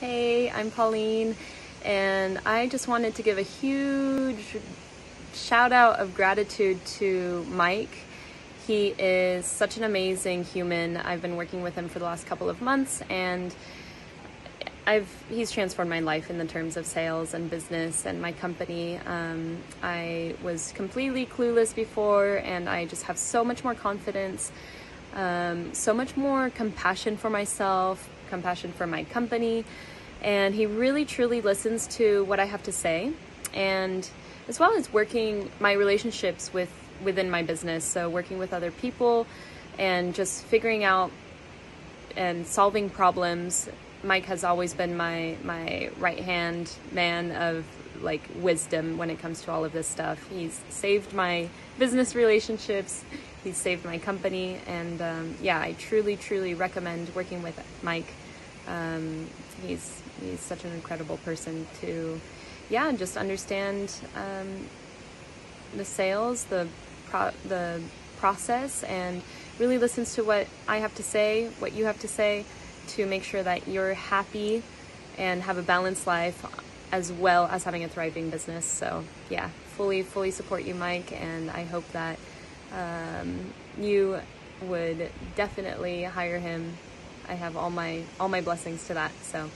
Hey, I'm Pauline, and I just wanted to give a huge shout out of gratitude to Mike. He is such an amazing human. I've been working with him for the last couple of months, and he's transformed my life in the terms of sales and business and my company. I was completely clueless before, and I just have so much more confidence, so much more compassion for myself, compassion for my company, and he really truly listens to what I have to say, and as well as working my relationships within my business, so working with other people and just figuring out and solving problems. Mike has always been my right-hand man of like wisdom when it comes to all of this stuff. He's saved my business relationships, he's saved my company, and yeah, I truly, truly recommend working with Mike. He's such an incredible person to, yeah, just understand the sales, the process, and really listens to what I have to say, what you have to say, to make sure that you're happy and have a balanced life as well as having a thriving business. So yeah, fully support you, Mike, and I hope that you would definitely hire him. I have all my blessings to that. So